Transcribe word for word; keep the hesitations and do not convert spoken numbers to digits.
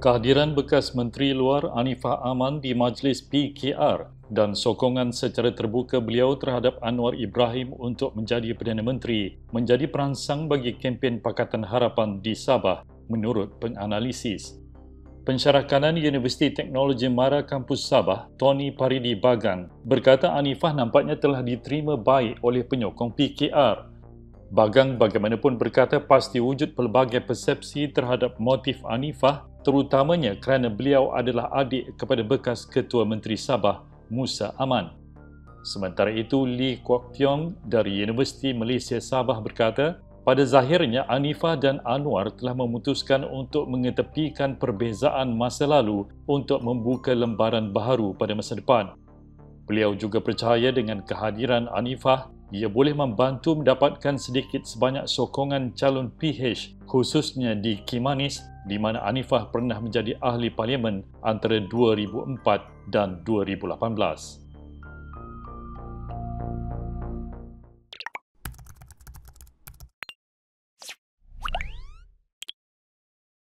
Kehadiran bekas Menteri Luar Anifah Aman di Majlis P K R dan sokongan secara terbuka beliau terhadap Anwar Ibrahim untuk menjadi Perdana Menteri menjadi perangsang bagi kempen Pakatan Harapan di Sabah menurut penganalisis. Pensyarah kanan Universiti Teknologi Mara Kampus Sabah, Tony Paridi Bagan, berkata Anifah nampaknya telah diterima baik oleh penyokong P K R. Bagan bagaimanapun berkata pasti wujud pelbagai persepsi terhadap motif Anifah, terutamanya kerana beliau adalah adik kepada bekas Ketua Menteri Sabah, Musa Aman. Sementara itu, Lee Kwok Tiong dari Universiti Malaysia Sabah berkata, pada zahirnya Anifah dan Anwar telah memutuskan untuk mengetepikan perbezaan masa lalu untuk membuka lembaran baharu pada masa depan. Beliau juga percaya dengan kehadiran Anifah, ia boleh membantu mendapatkan sedikit sebanyak sokongan calon P H khususnya di Kimanis di mana Anifah pernah menjadi ahli parlimen antara dua ribu empat dan dua ribu lapan belas.